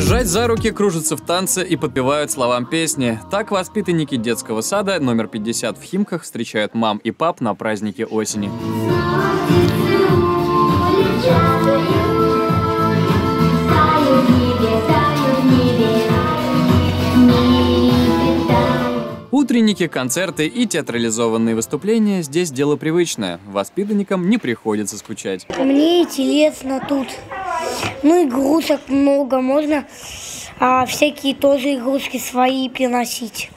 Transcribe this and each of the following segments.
Держась за руки, кружатся в танце и подпевают словам песни. Так воспитанники детского сада номер 50 в Химках встречают мам и пап на празднике осени. Утренники, концерты и театрализованные выступления — здесь дело привычное. Воспитанникам не приходится скучать. Мне интересно тут. Ну, игрушек много. Можно всякие тоже игрушки свои приносить.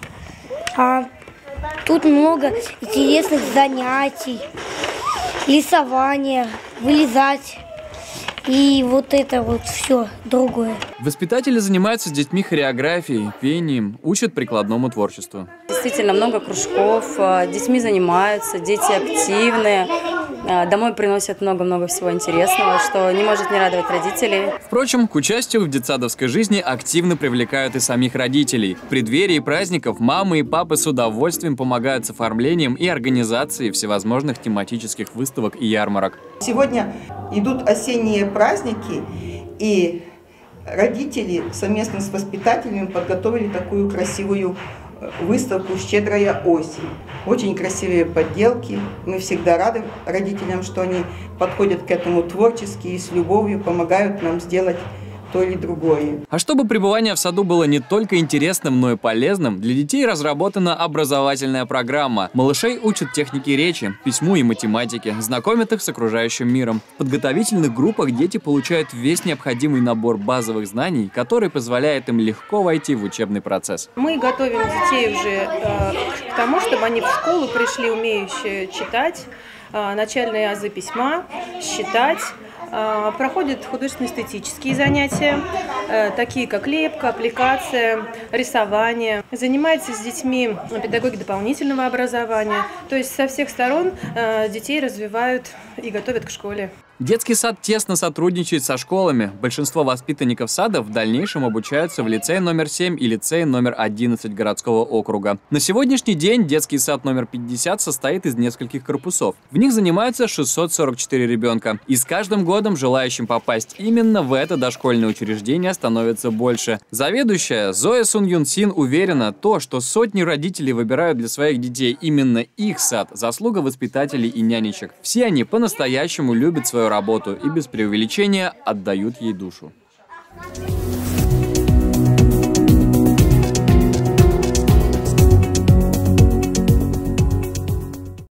Тут много интересных занятий. Рисование, вылезать. И вот это вот все другое. Воспитатели занимаются с детьми хореографией, пением, учат прикладному творчеству. Действительно много кружков, детьми занимаются, дети активные. Домой приносят много-много всего интересного, что не может не радовать родителей. Впрочем, к участию в детсадовской жизни активно привлекают и самих родителей. В преддверии праздников мамы и папы с удовольствием помогают с оформлением и организацией всевозможных тематических выставок и ярмарок. Сегодня идут осенние праздники, и родители совместно с воспитателями подготовили такую красивую выставку «Щедрая осень». Очень красивые подделки. Мы всегда рады родителям, что они подходят к этому творчески и с любовью помогают нам сделать то или другое. А чтобы пребывание в саду было не только интересным, но и полезным, для детей разработана образовательная программа. Малышей учат технике речи, письму и математике, знакомят их с окружающим миром. В подготовительных группах дети получают весь необходимый набор базовых знаний, который позволяет им легко войти в учебный процесс. Мы готовим детей уже к тому, чтобы они в школу пришли умеющие читать, начальные азы письма, считать. Проходят художественно-эстетические занятия, такие как лепка, аппликация, рисование. Занимается с детьми педагоги дополнительного образования. То есть со всех сторон детей развивают и готовят к школе. Детский сад тесно сотрудничает со школами. Большинство воспитанников сада в дальнейшем обучаются в лицее номер 7 и лицее номер 11 городского округа. На сегодняшний день детский сад номер 50 состоит из нескольких корпусов. В них занимаются 644 ребенка. И с каждым годом желающим попасть именно в это дошкольное учреждение становится больше. Заведующая Зоя Сун Юн Син уверена, то, что сотни родителей выбирают для своих детей именно их сад, заслуга воспитателей и нянечек. Все они по-настоящему любят свою работу и без преувеличения отдают ей душу.